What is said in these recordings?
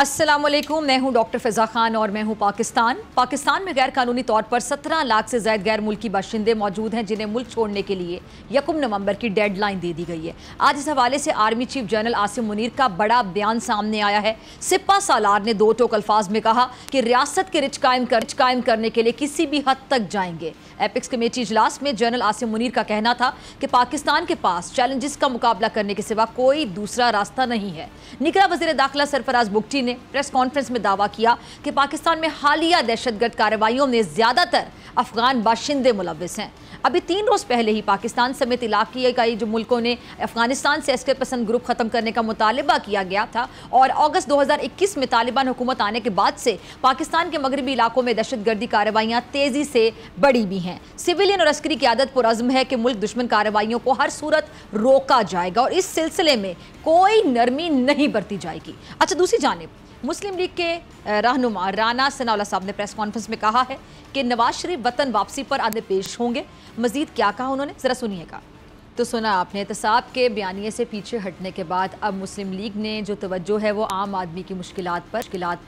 अस्सलाम वालेकुम, मैं हूं डॉक्टर फिजा खान और मैं हूं पाकिस्तान। पाकिस्तान में गैर कानूनी तौर पर 17 लाख से ज़ायद गैर मुल्की बाशिंदे मौजूद हैं जिन्हें मुल्क छोड़ने के लिए 1 नवंबर की डेडलाइन दे दी गई है। आज इस हवाले से army chief general Asim Munir का बड़ा बयान सामने आया है। सिपा सालार ने 2 टोक अल्फाज में कहा कि रियासत के रिज कायम करने के लिए किसी भी हद तक जाएंगे। एपिक्स कमेटी इजलास में जनरल आसिम मुनीर का कहना था कि पाकिस्तान के पास चैलेंजेस का मुकाबला करने के सिवा कोई दूसरा रास्ता नहीं है। निकला वज़ीर दाखिला सरफराज बुक्टी ने प्रेस कॉन्फ्रेंस में दावा किया कि पाकिस्तान में हालिया दहशतगर्द कार्रवाइयों में ज्यादातर अफगान बाशिंदे मुलविस हैं। अभी 3 रोज पहले ही पाकिस्तान समेत इलाके कई जो मुल्कों ने अफगानिस्तान से एस्केप पसंद ग्रुप खत्म करने का मुतालबा किया गया था और अगस्त 2021 में तालिबान हुकूमत आने के बाद से पाकिस्तान के मगरबी इलाकों में दहशतगर्दी कार्रवाइयाँ तेजी से बढ़ी भी हैं। सिविलियन और अस्करी क़यादत पर अज़्म है कि मुल्क दुश्मन कार्रवाइयों को हर सूरत रोका जाएगा और इस सिलसिले में कोई नरमी नहीं बरती जाएगी। अच्छा, दूसरी जानिब मुस्लिम लीग के रहनुमा राणा सनाउल्ला साहब ने प्रेस कॉन्फ्रेंस में कहा है कि नवाज शरीफ वतन वापसी पर आंदेपेश होंगे। मजीद क्या कहा उन्होंने, ज़रा सुनिएगा। तो सुना आपने, एहतसाब के बयानिए से पीछे हटने के बाद अब मुस्लिम लीग ने जो तवज्जो है वो आम आदमी की मुश्किलात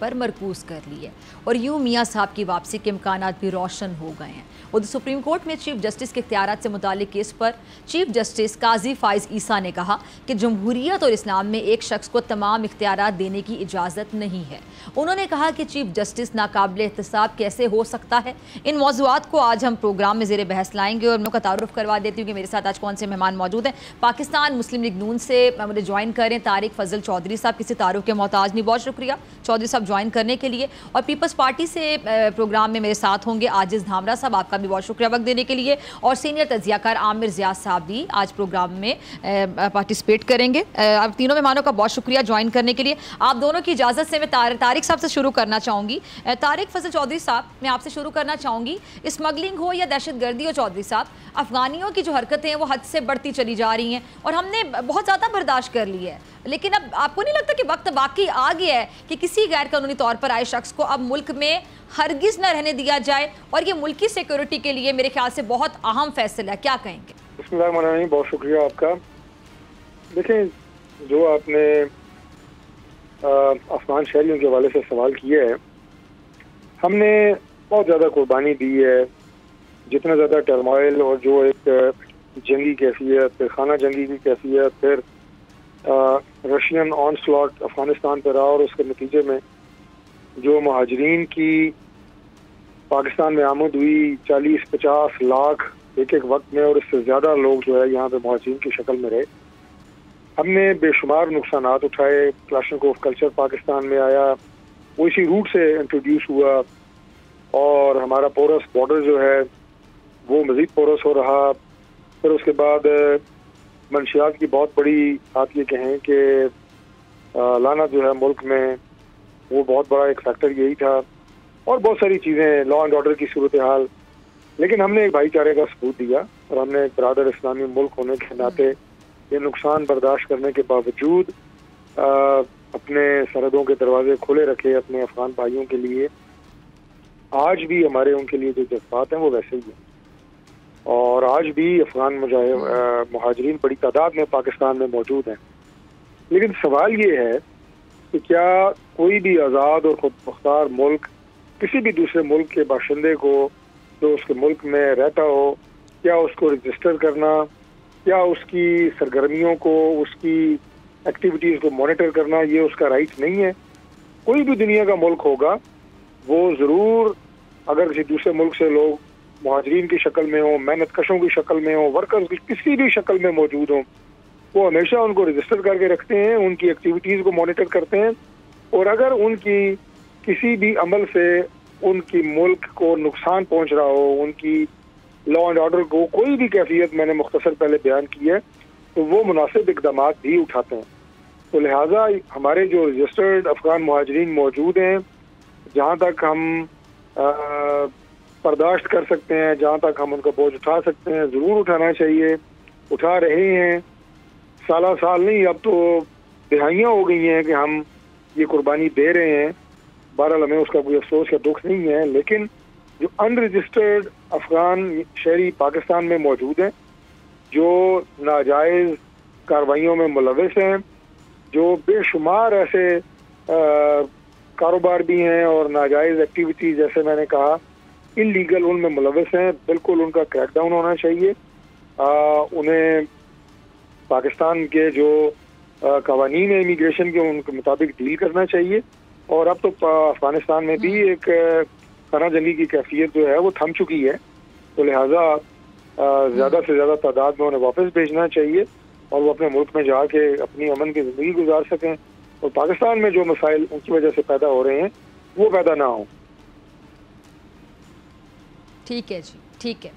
पर मरकूज़ कर ली है और यूँ मियाँ साहब की वापसी के इम्कानात भी रोशन हो गए हैं। उधर सुप्रीम कोर्ट में चीफ जस्टिस के इख्तियारात से मुतालिक केस पर चीफ जस्टिस काजी फ़ाइज ईसा ने कहा कि जमहूरियत और इस्लाम में एक शख्स को तमाम इख्तियारात देने की इजाज़त नहीं है। उन्होंने कहा कि चीफ जस्टिस नाकाबिले एहतसाब कैसे हो सकता है। इन मौज़ूआत को आज हम प्रोग्राम में ज़ेरे बहस लाएँगे और मैं उनका तारुफ करवा देती हूँ कि मेरे साथ आज कौन से मेहमान मौजूद हैं। पाकिस्तान मुस्लिम लीग नून से मुझे ज्वाइन करें तारिक फजल चौधरी साहब, किसी तारुफ के मोहताज नहीं। बहुत शुक्रिया चौधरी साहब ज्वाइन करने के लिए। और पीपल्स पार्टी से प्रोग्राम में मेरे साथ होंगे आजिज़ धामरा साहब, आपका भी बहुत शुक्रिया वक्त देने के लिए। और सीनियर तजियाकार आमिर जिया साहब भी आज प्रोग्राम में पार्टिसिपेट करेंगे। आप तीनों मेहमानों का बहुत शुक्रिया ज्वाइन करने के लिए। आप दोनों की इजाज़त से मैं तारिक साहब से शुरू करना चाहूँगी। तारिक फजल चौधरी साहब, मैं आपसे शुरू करना चाहूँगी। स्मगलिंग हो या दहशतगर्दी हो चौधरी साहब, अफगानियों की जो हरकतें हैं वो हद से बढ़ती चली जा रही हैं और हमने बहुत ज़्यादा बर्दाश्त कर ली है, लेकिन अब आपको नहीं लगता कि वक्त बाकी आ गया है कि किसी गैर कानूनी तौर पर आए शख्स को अब मुल्क में हरगिज़ न रहने दिया जाए? और ये मुल्क की सिक्योरिटी के लिए मेरे ख्याल से बहुत अहम फैसला है, क्या कहेंगे? बिस्मिल्लाह, बहुत शुक्रिया आपका। देखें, जो आपने अफगान शहरियों के हवाले से सवाल किया है, हमने बहुत ज़्यादा कुर्बानी दी है। जितना ज़्यादा टर्मोइल और जो एक जंगी कैफियत, फिर खाना जंगी की कैफियत, फिर रशियन ऑन स्लॉट अफगानिस्तान पर रहा और उसके नतीजे में जो महाजरीन की पाकिस्तान में आमद हुई 40-50 लाख एक वक्त में और इससे ज़्यादा लोग जो है यहाँ पे महाजरीन की शक्ल में रहे। हमने बेशुमार नुकसानात उठाए। क्लाशनकोव कल्चर पाकिस्तान में आया, वो इसी रूट से इंट्रोड्यूस हुआ और हमारा पोरस बॉर्डर जो है वो मज़ीद पोरस हो रहा। फिर उसके बाद मंशियात की बहुत बड़ी, आप ये कहें कि लाना जो है मुल्क में, वो बहुत बड़ा एक फैक्टर यही था और बहुत सारी चीज़ें, लॉ एंड ऑर्डर की सूरत हाल। लेकिन हमने एक भाईचारे का सबूत दिया और हमने एक बरादर इस्लामी मुल्क होने के नाते ये नुकसान बर्दाश्त करने के बावजूद अपने सरहदों के दरवाजे खुले रखे अपने अफगान भाइयों के लिए। आज भी हमारे उनके लिए जो जज्बात हैं वो वैसे ही हैं और आज भी अफगान महाजरीन बड़ी तादाद में पाकिस्तान में मौजूद हैं। लेकिन सवाल ये है कि क्या कोई भी आज़ाद और खुद मुख्तार मुल्क किसी भी दूसरे मुल्क के बाशिंदे को जो उसके मुल्क में रहता हो, क्या उसको रजिस्टर करना, क्या उसकी सरगर्मियों को, उसकी एक्टिविटीज़ को मॉनिटर करना, ये उसका राइट नहीं है? कोई भी दुनिया का मुल्क होगा वो ज़रूर, अगर किसी दूसरे मुल्क से लोग महाजरीन की शक्ल में हों, मेहनत कशों की शक्ल में हों, वर्कर्स की किसी भी शक्ल में मौजूद हों, वो हमेशा उनको रजिस्टर करके रखते हैं, उनकी एक्टिविटीज़ को मॉनिटर करते हैं और अगर उनकी किसी भी अमल से उनकी मुल्क को नुकसान पहुंच रहा हो, उनकी लॉ एंड ऑर्डर को कोई भी कैफियत, मैंने मुख्तसर पहले बयान की है, तो वो मुनासिब इकदाम भी उठाते हैं। तो लिहाजा हमारे जो रजिस्टर्ड अफगान महाजरीन मौजूद हैं, जहाँ तक हम बर्दाश्त कर सकते हैं, जहाँ तक हम उनका बोझ उठा सकते हैं, ज़रूर उठाना चाहिए। उठा रहे हैं, साल नहीं, अब तो दिहाइयाँ हो गई हैं कि हम ये कुर्बानी दे रहे हैं। बहरहाल हमें उसका कोई अफसोस या दुख नहीं है, लेकिन जो अनरजिस्टर्ड अफगान शहरी पाकिस्तान में मौजूद हैं, जो नाजायज़ कार्रवाइयों में मुलविस हैं, जो बेशुमार ऐसे कारोबार भी हैं और नाजायज़ एक्टिविटीज़ जैसे मैंने कहा इलीगल उनमें मुलविस हैं, बिल्कुल उनका क्रैकडाउन होना चाहिए। उन्हें पाकिस्तान के जो कवानीन है इमिग्रेशन के उनके मुताबिक डील करना चाहिए। और अब तो अफगानिस्तान में भी एक खनाजनी की कैफियत जो है वो थम चुकी है, तो लिहाजा ज़्यादा से ज़्यादा तादाद में उन्हें वापस भेजना चाहिए और वो अपने मुल्क में जा के अपनी अमन की ज़िंदगी गुजार सकें और पाकिस्तान में जो मसाइल उनकी वजह से पैदा हो रहे हैं वो पैदा ना हो। ठीक है जी, ठीक है।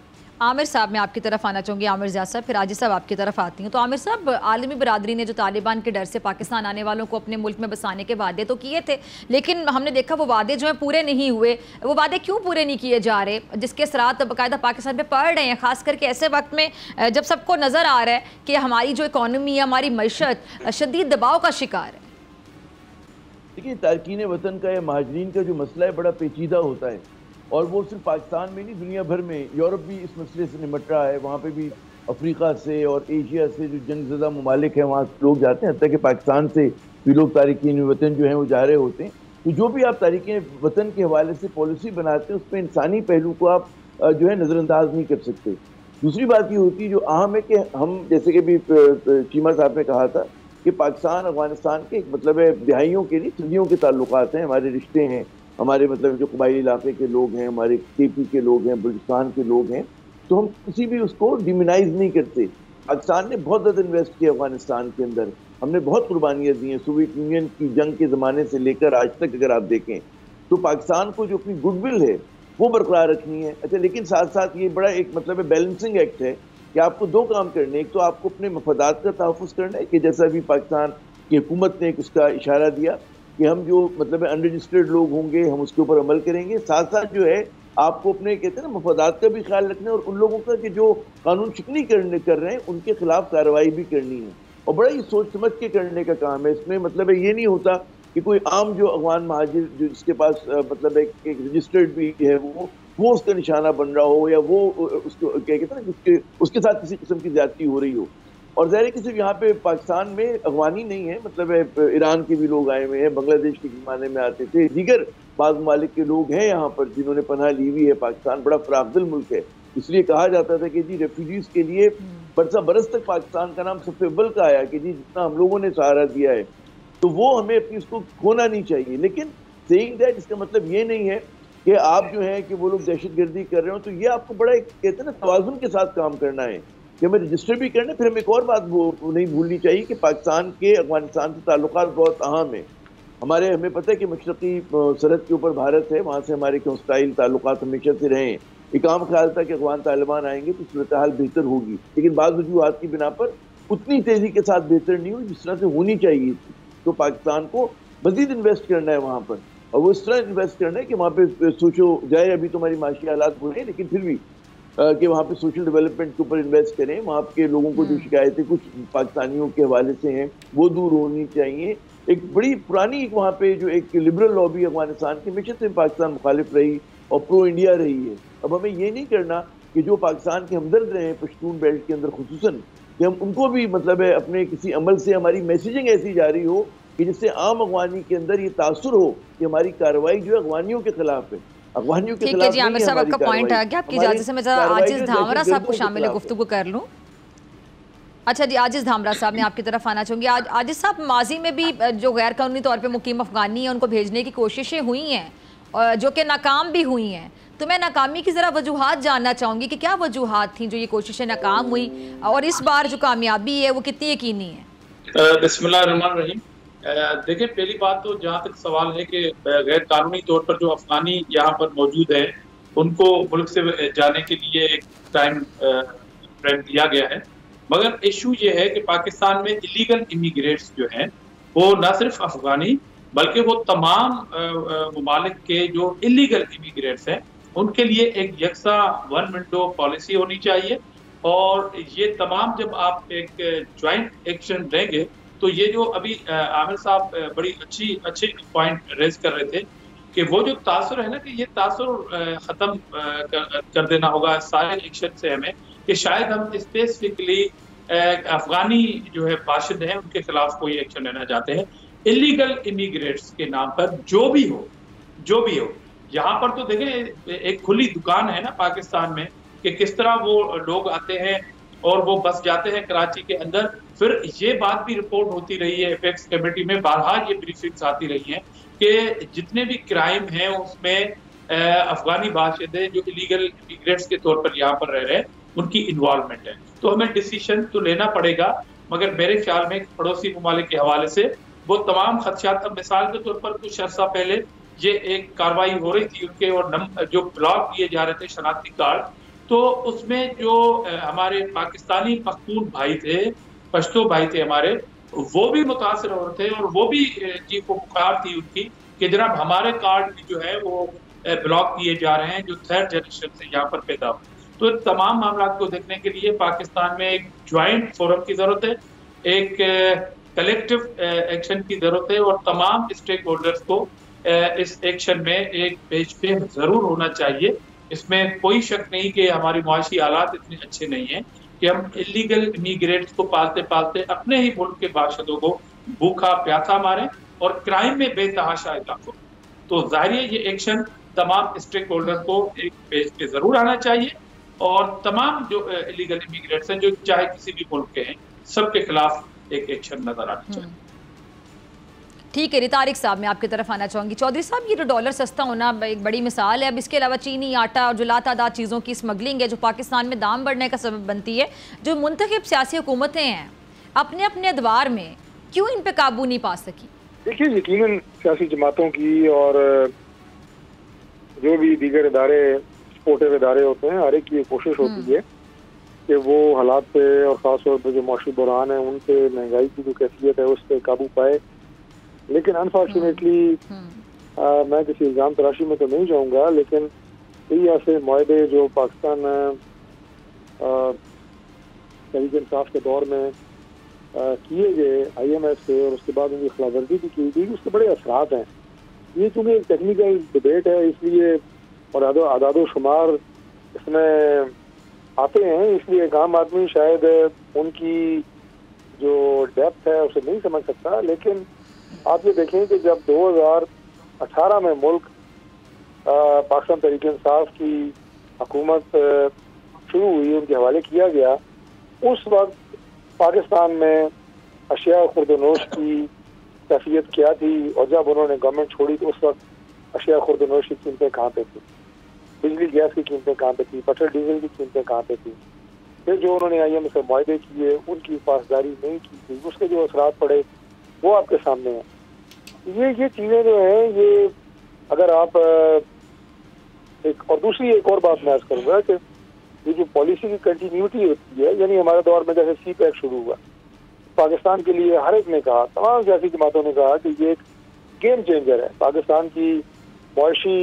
आमिर साहब, मैं आपकी तरफ आना चाहूँगी, आमिर जिया साहब, फिर आजिज़ साहब आपकी तरफ आती हूँ। तो आमिर साहब, आलमी बरादरी ने जो तालिबान के डर से पाकिस्तान आने वालों को अपने मुल्क में बसाने के वादे तो किए थे, लेकिन हमने देखा वो वादे जो हैं पूरे नहीं हुए। वो वादे क्यों पूरे नहीं किए जा रहे, जिसके असरात बाकायदा पाकिस्तान पर पड़ रहे हैं, खास करके ऐसे वक्त में जब सबको नज़र आ रहा है कि हमारी जो इकॉनमी है, हमारी मईशत शदीद दबाव का शिकार है। देखिए, तारकीन वतन का या महाजरीन का जो मसला है बड़ा पेचीदा होता है और वो सिर्फ पाकिस्तान में नहीं, दुनिया भर में, यूरोप भी इस मसले से निपट रहा है। वहाँ पे भी अफ्रीका से और एशिया से जो जंग ज़दा ममालिक हैं वहाँ लोग जाते हैं, हत्ता कि पाकिस्तान से भी लोग तारिकीन वतन जो हैं वो जा रहे होते हैं। तो जो भी आप तारिकीन वतन के हवाले से पॉलिसी बनाते हैं उसमें इंसानी पहलू को आप जो है नज़रअंदाज नहीं कर सकते। दूसरी बात ये होती है जो अहम है कि हम, जैसे कि भी चीमा साहब ने कहा था, कि पाकिस्तान अफगानिस्तान के एक मतलब है दिहाइयों के लिए सदियों के ताल्लुकात हैं, हमारे रिश्ते हैं, हमारे मतलब जो कबायली इलाके के लोग हैं, हमारे केपी के लोग हैं, बलूचिस्तान के लोग हैं, तो हम किसी भी उसको डिमिनाइज नहीं करते। पाकिस्तान ने बहुत ज़्यादा इन्वेस्ट किया अफगानिस्तान के अंदर, हमने बहुत कुर्बानियाँ दी हैं, सोवियत यूनियन की जंग के ज़माने से लेकर आज तक अगर आप देखें तो पाकिस्तान को जो अपनी गुडविल है वो बरकरार रखनी है। अच्छा, लेकिन साथ साथ ये बड़ा एक मतलब है बैलेंसिंग एक्ट है कि आपको दो काम करने, एक तो आपको अपने मफादात का तहफ़ुज़ करना है, कि जैसा भी पाकिस्तान की हुकूमत ने उसका इशारा दिया कि हम जो मतलब अनरजिस्टर्ड लोग होंगे हम उसके ऊपर अमल करेंगे, साथ साथ जो है आपको अपने कहते हैं ना मफादात का भी ख्याल रखना है और उन लोगों का कि जो कानून शिकनी कर रहे हैं उनके खिलाफ कार्रवाई भी करनी है और बड़ा ही सोच समझ के करने का काम है। इसमें मतलब है ये नहीं होता कि कोई आम जो अफगान महाजिर जो जिसके पास मतलब एक रजिस्टर्ड भी है वो उसका निशाना बन रहा हो या वो उसको क्या कहते हैं ना उसके साथ किसी किस्म की ज्यादती हो रही हो। और ज़ाहिर है कि सिर्फ यहाँ पे पाकिस्तान में अफगानी नहीं है, मतलब ईरान के भी लोग आए हुए हैं, बांग्लादेश के ज़माने में आते थे, दीगर बाद ममालिक के लोग हैं यहाँ पर जिन्होंने पनाह ली हुई है। पाकिस्तान बड़ा फ़राख़दिल मुल्क है, इसलिए कहा जाता था कि जी रेफ्यूजीज़ के लिए बरसा बरस तक पाकिस्तान का नाम सबसे अव्वल का आया कि जी जितना हम लोगों ने सहारा दिया है, तो वो हमें अपनी उसको खोना नहीं चाहिए। लेकिन सेइंग दैट इसका मतलब ये नहीं है कि आप जो है कि वो लोग दहशतगर्दी कर रहे हो, तो ये आपको बड़ा एक कहते हैं ना तवाज़ुन के साथ काम करना है कि हमें रजिस्टर भी करना है। फिर हमें एक और बात वो नहीं भूलनी चाहिए कि पाकिस्तान के अफगानिस्तान से ताल्लुकात बहुत अहम है। हमारे हमें पता है कि मशरक़ी सरहद के ऊपर भारत है, वहाँ से हमारे कंस्टाइल ताल्लुकात हमेशा से रहे हैं। एक आम ख्याल था कि अफगान तालिबान आएंगे तो सूरत हाल बेहतर होगी, लेकिन बाद वजूहत की बिना पर उतनी तेज़ी के साथ बेहतर नहीं हुई जिस तरह से होनी चाहिए थी। तो पाकिस्तान को मज़ीद इन्वेस्ट करना है वहाँ पर, और वो इस तरह इन्वेस्ट करना है कि वहाँ पर सोचो जाए अभी तो हमारी माशी हालात बुरे हैं, लेकिन फिर भी कि वहाँ पे सोशल डेवलपमेंट के ऊपर इन्वेस्ट करें, वहाँ के लोगों को जो शिकायतें कुछ पाकिस्तानियों के हवाले से हैं वो दूर होनी चाहिए। एक बड़ी पुरानी एक वहाँ पे जो एक लिबरल लॉबी अफगानिस्तान की हमेशा से पाकिस्तान मुखालिफ रही और प्रो इंडिया रही है। अब हमें ये नहीं करना कि जो पाकिस्तान के हमदर्द रहे हैं पश्तून बेल्ट के अंदर खुसूसन, कि हम उनको भी मतलब है अपने किसी अमल से हमारी मैसेजिंग ऐसी जारी हो कि जिससे आम अफगानी के अंदर ये तासुर हो कि हमारी कार्रवाई जो है अफगानियों के खिलाफ है। ठीक है जी आमिर साहब, आपका पॉइंट आ गया, आपकी इजाजत से मैं जरा आजिज़ धामरा साहब को शामिल गुफ्तगू कर लूँ। अच्छा जी, आजिज़ धामरा साहब, मैं आपकी तरफ आना चाहूँगी। आजिज़ साहब, माजी में भी जो गैर कानूनी तौर पे मुकीम अफगानी हैं उनको भेजने की कोशिशें हुई हैं और जो कि नाकाम भी हुई हैं, तो मैं नाकामी की ज़रा वजूहत जानना चाहूँगी कि क्या वजूहत थी जो ये कोशिशें नाकाम हुई और इस बार जो कामयाबी है वो कितनी यकीनी है। बिस्मिल्लाहिर्रहमानिर्रहीम। देखिए, पहली बात तो जहाँ तक सवाल है कि गैर कानूनी तौर पर जो अफगानी यहाँ पर मौजूद है उनको मुल्क से जाने के लिए एक टाइम दिया गया है, मगर इशू ये है कि पाकिस्तान में इलीगल इमिग्रेट्स जो हैं वो ना सिर्फ अफगानी बल्कि वो तमाम ममालिक के जो इलीगल इमिग्रेट्स हैं उनके लिए एक यकसा वन विंडो पॉलिसी होनी चाहिए। और ये तमाम जब आप एक जॉइंट एक्शन देंगे तो ये जो अभी आमिर साहब बड़ी अच्छे पॉइंट रेज कर रहे थे कि वो जो तासुर है ना कि ये तासुर ख़त्म कर देना होगा सारे एक्शन से हमें, कि शायद हम स्पेसिफिकली अफगानी जो है बाशिंदे हैं उनके खिलाफ कोई एक्शन लेना चाहते हैं। इलीगल इमिग्रेट्स के नाम पर जो भी हो यहाँ पर तो देखें एक खुली दुकान है ना पाकिस्तान में कि किस तरह वो लोग आते हैं और वो बस जाते हैं कराची के अंदर। फिर ये बात भी रिपोर्ट होती रही है एपेक्स कमेटी में, बारहा ये ब्रीफिंग्स आती रही हैं कि जितने भी क्राइम हैं उसमें अफगानी बाशिंदे जो इलीगल इमिग्रेट्स के तौर पर यहाँ पर रह रहे हैं उनकी इन्वॉल्वमेंट है। तो हमें डिसीशन तो लेना पड़ेगा, मगर मेरे ख्याल में पड़ोसी ममालिक के हवाले से वो तमाम खदशात। अब मिसाल के तौर पर कुछ अर्सा पहले ये एक कार्रवाई हो रही थी उनके और जो ब्लॉक किए जा रहे थे शनाख्ती कार्ड, तो उसमें जो हमारे पाकिस्तानी मखदूम भाई थे, पश्तो भाई थे हमारे, वो भी मुतासर हो रहे थे और वो भी चीफ पुकार थी उनकी कि जनाब हमारे कार्ड भी जो है वो ब्लॉक किए जा रहे हैं जो थर्ड जनरेशन से यहाँ पर पैदा हो। तो तमाम मामला को देखने के लिए पाकिस्तान में एक ज्वाइंट फोरम की ज़रूरत है, एक कलेक्टिव एक्शन की ज़रूरत है और तमाम स्टेक होल्डर्स को इस एक्शन में एक पेज पे ज़रूर होना चाहिए। इसमें कोई शक नहीं कि हमारी मुआशी हालात इतने अच्छे नहीं हैं कि हम इलीगल इमीग्रेट्स को पालते पालते अपने ही मुल्क के बाशिंदों को भूखा प्यासा मारें और क्राइम में बेतहाशा इजाफा। तो जाहिर ये एक्शन तमाम स्टेक होल्डर को एक पेज पे ज़रूर आना चाहिए और तमाम जो इलीगल इमीग्रेट्स हैं जो चाहे किसी भी मुल्क के हैं सबके खिलाफ एक एक्शन नजर आना चाहिए। ठीक है, तारिक साहब मैं आपकी तरफ आना चाहूँगी। चौधरी साहब ये तो डॉलर सस्ता होना एक बड़ी मिसाल है। अब इसके अलावा चीनी, आटा और जो लातादार चीज़ों की स्मगलिंग है जो पाकिस्तान में दाम बढ़ने का सबब बनती है, जो मुंतखब सियासी हुकूमतें हैं अपने अपने अदवार में क्यों इन पर काबू नहीं पा सकी? देखिए यकीनन सियासी जमातों की और जो भी दीगर इदारे सपोर्टिव इदारे होते हैं हर एक की कोशिश होती है कि वो हालात पे और ख़ासतौर पर जो मौसमी बहरान है उन पर महंगाई की जो कैफियत है उस पर काबू पाए। लेकिन अनफॉर्चुनेटली मैं किसी इल्ज़ाम तराशी में तो नहीं जाऊँगा, लेकिन कई ऐसे माहे जो पाकिस्तान तहरीक इंसाफ के दौर में किए गए IMF से और उसके बाद उनकी खिलाफवर्जी भी की गई, उसके बड़े असरात हैं। ये चूँकि एक टेक्निकल डिबेट है इसलिए और आदादो शुमार इसमें आते हैं, इसलिए एक आम आदमी शायद उनकी जो डेप्थ है उसे नहीं समझ सकता। लेकिन आप ये देखें कि जब 2018 में मुल्क पाकिस्तान तहरीक इंसाफ की हुकूमत शुरू हुई, उनके हवाले किया गया, उस वक्त पाकिस्तान में अशिया खुर्दनोश की कैफियत क्या थी और जब उन्होंने गवर्नमेंट छोड़ी तो उस वक्त अशिया खुर्दनोश की कीमतें कहाँ पे थी, बिजली गैस की कीमतें कहाँ पे थी, पेट्रोल डीजल की कीमतें कहाँ पे थी। फिर जो उन्होंने IMF से मुआहदे किए उनकी पासदारी नहीं की थी, उसके जो असरात पड़े वो आपके सामने है। ये चीज़ें जो हैं ये अगर आप एक और बात मैं आज करूँगा कि ये जो पॉलिसी की कंटिन्यूटी होती है, यानी हमारे दौर में जैसे CPEC शुरू हुआ पाकिस्तान के लिए हर एक ने कहा, तमाम सियासी जमातों ने कहा कि ये एक गेम चेंजर है, पाकिस्तान की मौशी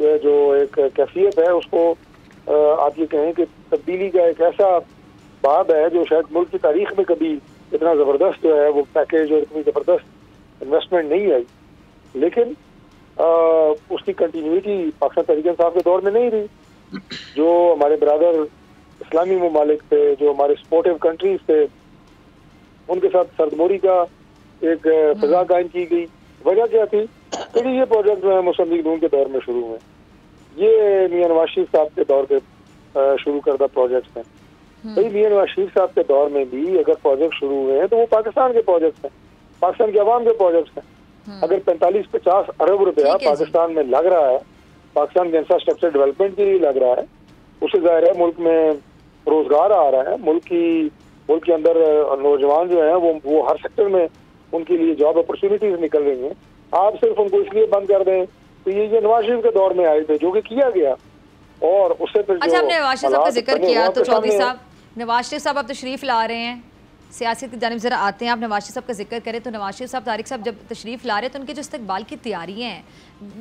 जो एक कैफियत है उसको आप ये कहें कि तब्दीली का एक ऐसा बाब है जो शायद मुल्क की तारीख में कभी इतना ज़बरदस्त जो है वो पैकेज और इतनी ज़बरदस्त इन्वेस्टमेंट नहीं आई। लेकिन उसकी कंटिन्यूटी पाकिस्तान तहरीक इंसाफ के दौर में नहीं रही। जो हमारे बरदर इस्लामी ममालिक थे, जो हमारे सपोर्टिव कंट्रीज थे, उनके साथ सरदमोरी का एक फ़िज़ा कायम की गई। वजह क्या थी? क्योंकि ये प्रोजेक्ट जो है मुस्लिम लीग नून के दौर में शुरू हुए, ये मियां नवाज शरीफ साहब के दौर पर शुरू करदा प्रोजेक्ट्स हैं। भाई मियां नवाज शरीफ साहब के दौर में भी अगर प्रोजेक्ट शुरू हुए हैं तो वो पाकिस्तान के प्रोजेक्ट्स हैं, पाकिस्तान के अवाम के प्रोजेक्ट्स हैं। अगर 45-50 अरब रुपया पाकिस्तान में लग रहा है, पाकिस्तान के इंफ्रास्ट्रक्चर डेवलपमेंट के लिए लग रहा है, उससे जाहिर है मुल्क में रोजगार आ रहा है, मुल्क के अंदर नौजवान जो है वो हर सेक्टर में उनके लिए जॉब अपॉर्चुनिटीज निकल रही हैं। आप सिर्फ उनको इसलिए बंद कर दें तो ये नवाज शरीफ के दौर में आए थे जो कि किया गया और उससे। अच्छा, आपने नवाज शरीफ साहब का जिक्र किया तो चौधरी साहब नवाज शरीफ साहब आप तशरीफ ला रहे हैं सियासत की जानिब ज़रा आते हैं। आप नवाज शरीफ साहब का जिक्र करें तो नवाज शरीफ साहब, तारिक साहब जब तशरीफ़ ला रहे तो उनके जो इस्तकबाल की तैयारियाँ हैं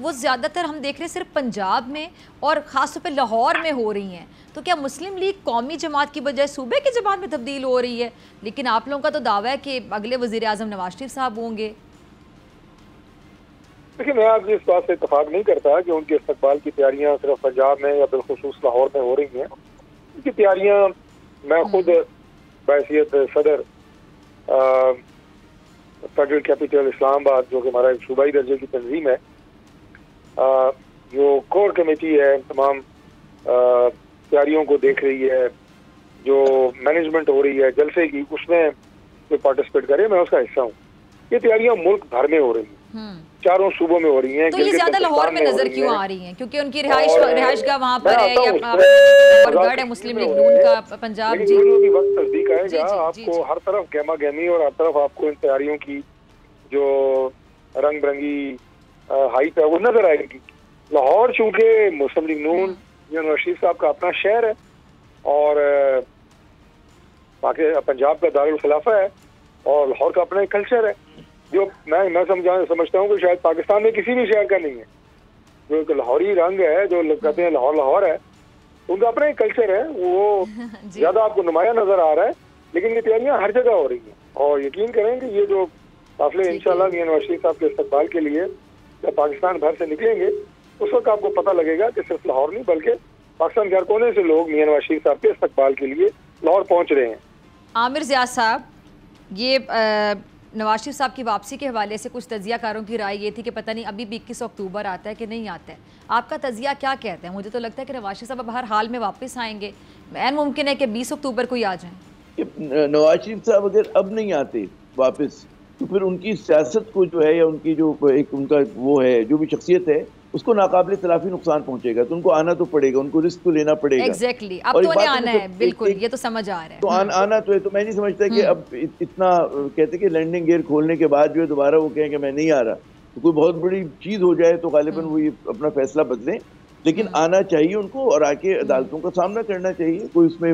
वो ज़्यादातर हम देख रहे हैं सिर्फ पंजाब में और ख़ास तौर पर लाहौर में हो रही हैं। तो क्या मुस्लिम लीग कौमी जमात की बजाय सूबे की जमात में तब्दील हो रही है? लेकिन आप लोगों का तो दावा है कि अगले वज़ीर आज़म नवाज शरीफ साहब होंगे। देखिए, मैं आपसे इस बात से इतफाक़ नहीं करता कि उनके इस्तकबाल की तैयारियाँ सिर्फ पंजाब में या बिलखसूस लाहौर में हो रही हैं। उनकी तैयारियाँ, मैं खुद बहैसियत सदर फेडरल कैपिटल इस्लामाबाद, जो कि हमारा एक सूबाई दर्जे की तंजीम है, जो कोर कमेटी है, तमाम तैयारियों को देख रही है, जो मैनेजमेंट हो रही है जलसे की, उसमें जो पार्टिसिपेट करे, मैं उसका हिस्सा हूँ। ये तैयारियाँ मुल्क भर में हो रही हैं, चारों सूबों में हो रही हैं। तो ये ज्यादा लाहौर में नजर क्यों आ रही हैं? क्योंकि उनकी रिहाइशगाह वहाँ पर है या मुस्लिम लीग नून का पंजाब जी भी वक्त नजदीक आएगा। आपको हर तरफ गहमा गहमी और हर तरफ आपको इन तैयारियों की जो रंग बिरंगी हाइप है वो नजर आएगी। लाहौर चूंकि मुस्लिम लीग नून जनरल शरीफ साहब का अपना शहर है और पंजाब का दारुल खिलाफा है और लाहौर का अपना कल्चर है, जो मैं समझता हूँ कि शायद पाकिस्तान में किसी भी शहर का नहीं है। जो एक लाहौरी रंग है, जो कहते हैं लाहौर लाहौर है, उनका अपना एक कल्चर है, वो ज़्यादा आपको नुमाया नज़र आ रहा है। लेकिन ये तैयारियाँ हर जगह हो रही हैं और यकीन करें कि ये जो काफिले इंशाल्लाह नवाज शरीफ साहब के इस्तकबाल के लिए जब पाकिस्तान भर से निकलेंगे उस वक्त आपको पता लगेगा कि सिर्फ लाहौर नहीं बल्कि पाकिस्तान के हर कोने से लोग नवाज शरीफ साहब के इस्तकबाल के लिए लाहौर पहुँच रहे हैं। आमिर जिया साहब, ये नवाज शरीफ साहब की वापसी के हवाले से कुछ तजियाकारों की राय ये थी कि पता नहीं अभी भी 21 अक्टूबर आता है कि नहीं आता है। आपका तजिया क्या कहता है? मुझे तो लगता है कि नवाज शरीफ साहब अब हर हाल में वापस आएंगे, ऐन मुमकिन है कि 20 अक्टूबर को ही आ जाएं। नवाज शरीफ साहब अगर अब नहीं आते वापस तो फिर उनकी सियासत को जो है या उनकी जो एक उनका वो है, जो भी शख्सियत है, उसको नाकाबिले तलाफी नुकसान पहुंचेगा। तो उनको आना तो पड़ेगा, उनको रिस्क तो लेना पड़ेगा। एग्जैक्टली, अब तो उन्हें आना है, बिल्कुल ये तो समझ आ रहा है। तो आना तो है। तो मैं नहीं समझता कि अब इतना कहते कि लैंडिंग गेयर खोलने के बाद जो है दोबारा वो कहें कि मैं नहीं आ रहा, तो कोई बहुत बड़ी चीज़ हो जाए तो गालिबन वो ये अपना फैसला बदलें। लेकिन आना चाहिए उनको और आके अदालतों का सामना करना चाहिए। कोई उसमें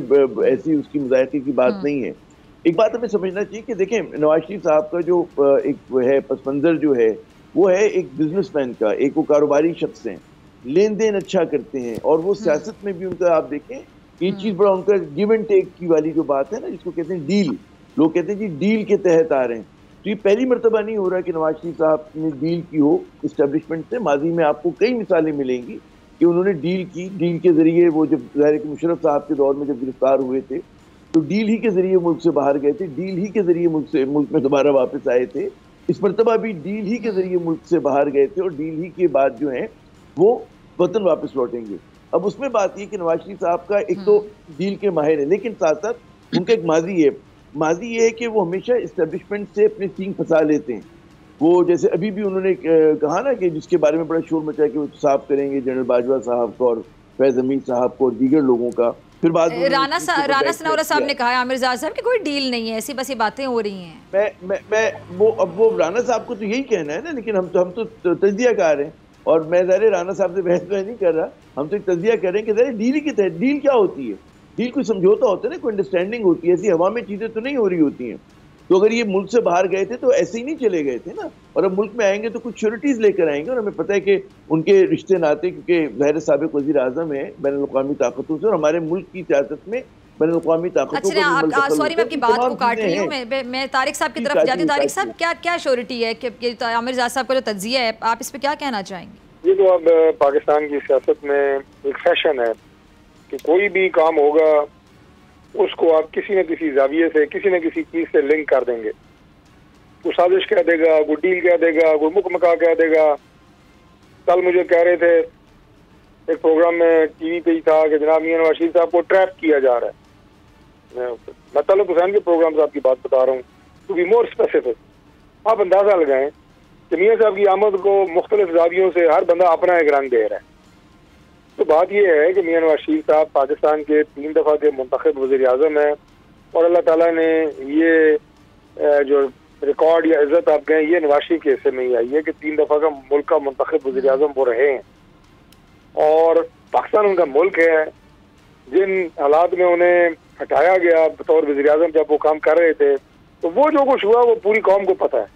ऐसी उसकी मजायके की बात नहीं है। एक बात हमें समझना चाहिए कि देखें, नवाज शरीफ साहब का जो एक है पस मंज़र जो है वो है एक बिजनेसमैन का, एक वो कारोबारी शख्स हैं, लेन देन अच्छा करते हैं और वो सियासत में भी उनका आप देखें ये चीज़ बड़ा उनका गिव एंड टेक की वाली जो बात है ना, जिसको कहते हैं डील, लोग कहते हैं जी डील के तहत आ रहे हैं। तो ये पहली मरतबा नहीं हो रहा कि नवाज शरीफ साहब ने डील की हो इस्टेब्लिशमेंट से। माजी में आपको कई मिसालें मिलेंगी कि उन्होंने डील की, डील के ज़रिए वो जब ज़ाहिर कि मुशर्रफ साहब के दौर में जब गिरफ्तार हुए थे तो डील ही के ज़रिए मुल्क से बाहर गए थे, डील ही के ज़रिए मुल्क में दोबारा वापस आए थे। इस मरतबा भी डील ही के ज़रिए मुल्क से बाहर गए थे और डील ही के बाद जो है वो वतन वापस लौटेंगे। अब उसमें बात यह कि नवाज शरीफ साहब का एक तो डील के माहिर है, लेकिन साथ साथ उनका एक माजी है। माजी ये है कि वो हमेशा इस्टेब्लिशमेंट से अपने सींग फंसा लेते हैं। वो जैसे अभी भी उन्होंने कहा ना कि जिसके बारे में बड़ा शोर मचा कि वो साफ करेंगे जनरल बाजवा साहब को और फैज अमीन साहब को और दीगर लोगों का, फिर बाद में राणा सनाउल्ला साहब ने कहा है आमिर जिया साहब की कोई डील नहीं है, ऐसी बस ये बातें हो रही हैं। मैं वो राणा साहब को तो यही कहना है ना, लेकिन हम तो तजज़ियाकार हैं और मैं ज़ाहिर राणा साहब से बहस नहीं कर रहा। हम तो तजज़िया करें कि ज़ाहिर डील के तहत डील क्या होती है, डील कोई समझौता होता है ना, कोई अंडरस्टैंडिंग होती है, ऐसी हवा में चीज़ें तो नहीं हो रही होती हैं। तो अगर ये मुल्क से बाहर गए थे तो ऐसे ही नहीं चले गए थे ना, और अब मुल्क में आएंगे तो कुछ श्योरिटीज़ लेकर आएंगे और हमें पता है कि उनके रिश्ते नाते, क्योंकि ज़ाहिर साबिक़ वज़ीर आज़म है, बैनुल-अक़वामी ताकतों से और हमारे मुल्क की सियासत में बैनुल-अक़वामी ताकतों को। सॉरी, मैं आपकी बात को काट रही हूँ, मैं तारिक साहब की तरफ जाती हूँ। तारिक साहब, क्या श्योरिटी है कि आमिर जिया साहब का जो तजिया है, आप इस पर क्या कहना चाहेंगे? ये तो अब पाकिस्तान की सियासत में एक फैशन है कि कोई भी काम होगा उसको आप किसी न किसी जाविये से, किसी न किसी चीज़ से लिंक कर देंगे। कोई साजिश कह देगा, कोई डील कह देगा, कोई मुक मका कह देगा। कल मुझे कह रहे थे एक प्रोग्राम में, टीवी पे ही था, कि जनाब मियां नवाज शरीफ साहब को ट्रैप किया जा रहा है। मैं तालुक हुसैन के प्रोग्राम साहब की बात बता रहा हूँ, टू बी मोर स्पेसिफिक। आप अंदाज़ा लगाएं कि मियाँ साहब की आमद को मुख्तलिफ जावियों से हर बंदा अपना एक रंग दे रहा है। तो बात यह है कि मियां नवाज शरीफ साहब पाकिस्तान के 3 दफ़ा के मुंतखब वज़ीर आज़म हैं और अल्लाह ताला ने ये जो रिकॉर्ड या इज़्ज़त आप गए, ये नवाज शरीफ के हिस्से में ही आई है कि 3 दफ़ा का मुल्क का मुंतखब वज़ीर आज़म वो रहे हैं और पाकिस्तान उनका मुल्क है। जिन हालात में उन्हें हटाया गया बतौर वज़ीर आज़म, जब वो काम कर रहे थे तो वो जो कुछ हुआ वो पूरी कौम को पता है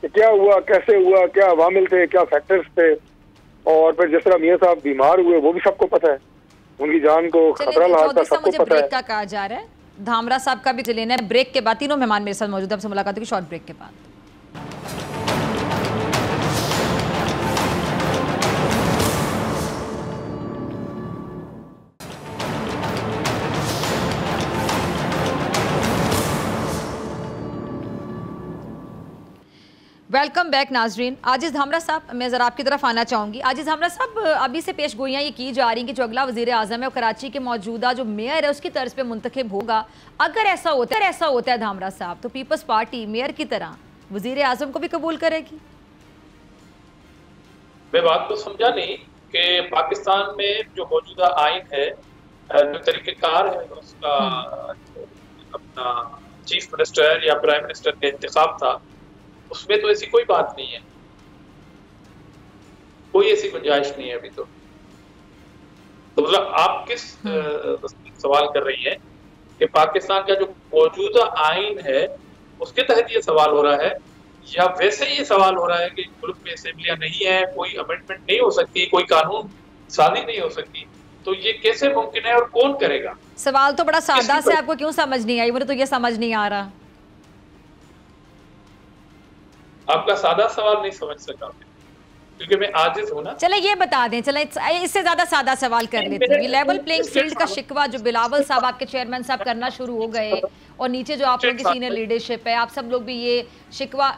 कि क्या हुआ, कैसे हुआ, क्या वामिल थे, क्या फैक्टर्स थे। और फिर जिस तरह मियाँ साहब बीमार हुए वो भी सबको पता है, उनकी जान को खतरा लाया था, सबको पता है। का कहा जा रहा है धामरा साहब का भी लेना है ब्रेक के बाद। तीनों मेहमान मेरे साथ मौजूद हैं, आपसे मुलाकात होगी शॉर्ट ब्रेक के बाद। वेलकम बैक नाजरीन। आजिज़ धामरा साहब, मैं ज़रा आपकी तरफ आना चाहूँगी। आजिज़ धामरा साहब, अभी से पेश गोइयाँ ये की जा रही कि जो अगला वज़ीर आज़म है और कराची के मौजूदा जो मेयर है उसकी तर्ज पे मुंतखब होगा। अगर ऐसा होता है धामरा साहब, तो पीपल्स पार्टी मेयर की तरह वज़ीर आज़म को भी कबूल करेगी? मैं बात को समझा नहीं कि पाकिस्तान में जो मौजूदा आइन है, जो तरीक़ेकार है, उसका अपना चीफ मिनिस्टर या प्राइम मिनिस्टर का इंतखाब था, उसमें तो ऐसी कोई बात नहीं है, कोई ऐसी गुंजाइश नहीं है अभी तो मतलब आप किस सवाल कर रही हैं कि पाकिस्तान का जो मौजूदा आइन है उसके तहत ये सवाल हो रहा है, या वैसे ये सवाल हो रहा है कि मुल्क में असेंबलियां नहीं है, कोई अमेंडमेंट नहीं हो सकती, कोई कानून साजी नहीं हो सकती, तो ये कैसे मुमकिन है और कौन करेगा? सवाल तो बड़ा सादा से आपको क्यों समझ नहीं आई? मुझे तो ये समझ नहीं आ रहा, आपका सादा सवाल नहीं समझ सका क्योंकि मैं आजिज़ हूं ना। चले ये बता दें, चले इससे ज्यादा सादा सवाल कर लेते हैं। लेवल प्लेइंग फील्ड का शिकवा जो बिलावल साहब आपके चेयरमैन साहब करना शुरू हो गए और नीचे जो आप लोगों की सीनियर लीडरशिप है, आप सब लोग भी ये शिकवा